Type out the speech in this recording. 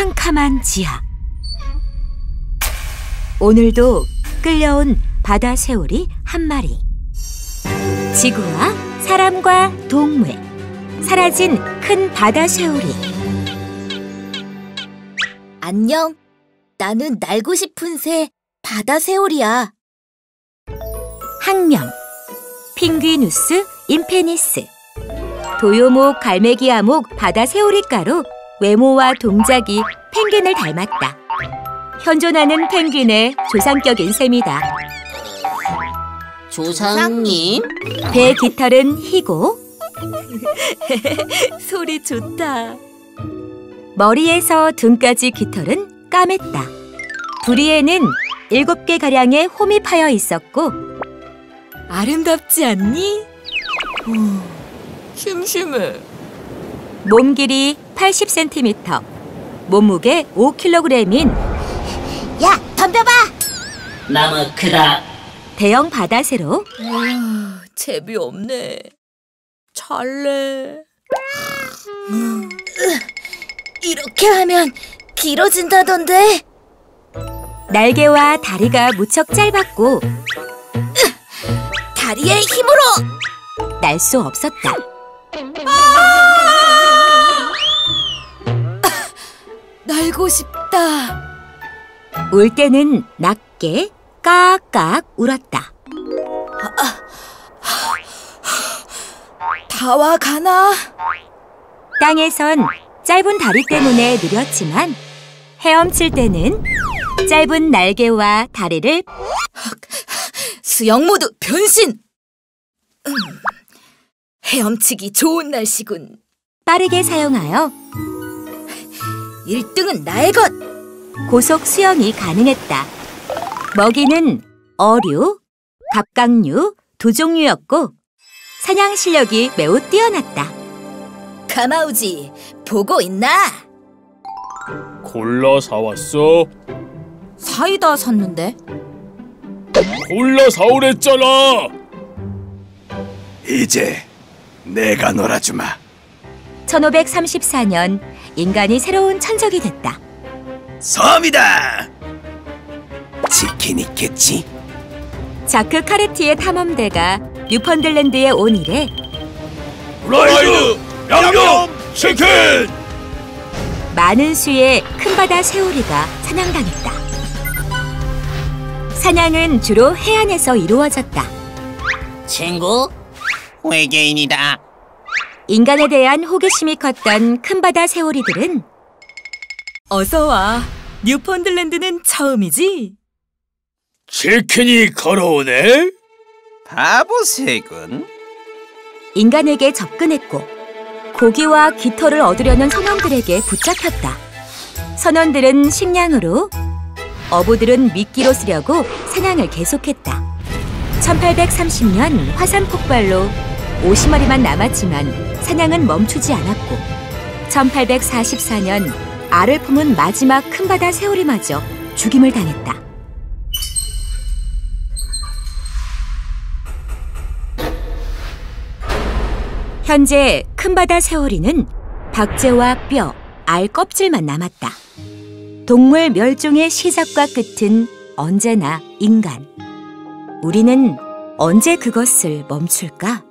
캄캄한 지하. 오늘도 끌려온 바다쇠오리 한 마리. 지구와 사람과 동물. 사라진 큰 바다쇠오리. 안녕. 나는 날고 싶은 새 바다쇠오리야. 학명 핑귀누스 임페니스. 도요목 갈매기아목 바다쇠오리과로 외모와 동작이 펭귄을 닮았다. 현존하는 펭귄의 조상격인 셈이다. 조상님? 배 깃털은 희고 소리 좋다. 머리에서 등까지 깃털은 까맸다. 부리에는 7개가량의 홈이 파여 있었고. 아름답지 않니? 심심해. 몸 길이 80cm, 몸무게 5kg인 야, 덤벼봐! 너무 크다. 대형 바다새로. 재미없네. 잘래. 이렇게 하면 길어진다던데. 날개와 다리가 무척 짧았고 다리의 힘으로 날 수 없었다. 날고 싶다. 울 때는 낮게 깍깍 울었다. 다 와 가나? 땅에선 짧은 다리 때문에 느렸지만 헤엄칠 때는 짧은 날개와 다리를 수영 모드 변신! 헤엄치기 좋은 날씨군. 빠르게 사용하여 1등은 나의 것! 고속 수영이 가능했다. 먹이는 어류, 갑각류 두 종류였고 사냥 실력이 매우 뛰어났다. 가마우지, 보고 있나? 콜라 사왔어? 사이다 샀는데. 콜라 사오랬잖아. 이제 내가 놀아주마. 1534년 인간이 새로운 천적이 됐다. 섬이다! 치킨 있겠지? 자크 카르티의 탐험대가 뉴펀들랜드에 온 이래 라이드! 양념! 치킨! 많은 수의 큰 바다 새오리가 사냥당했다. 사냥은 주로 해안에서 이루어졌다. 친구, 외계인이다. 인간에 대한 호기심이 컸던 큰 바다 새오리들은 어서와. 뉴펀들랜드는 처음이지? 치킨이 걸어오네? 바보새군. 인간에게 접근했고 고기와 깃털을 얻으려는 선원들에게 붙잡혔다. 선원들은 식량으로, 어부들은 미끼로 쓰려고 사냥을 계속했다. 1830년 화산 폭발로 50마리만 남았지만 사냥은 멈추지 않았고 1844년 알을 품은 마지막 큰 바다 새오리마저 죽임을 당했다. 현재 큰 바다 새오리는 박제와 뼈, 알 껍질만 남았다. 동물 멸종의 시작과 끝은 언제나 인간. 우리는 언제 그것을 멈출까?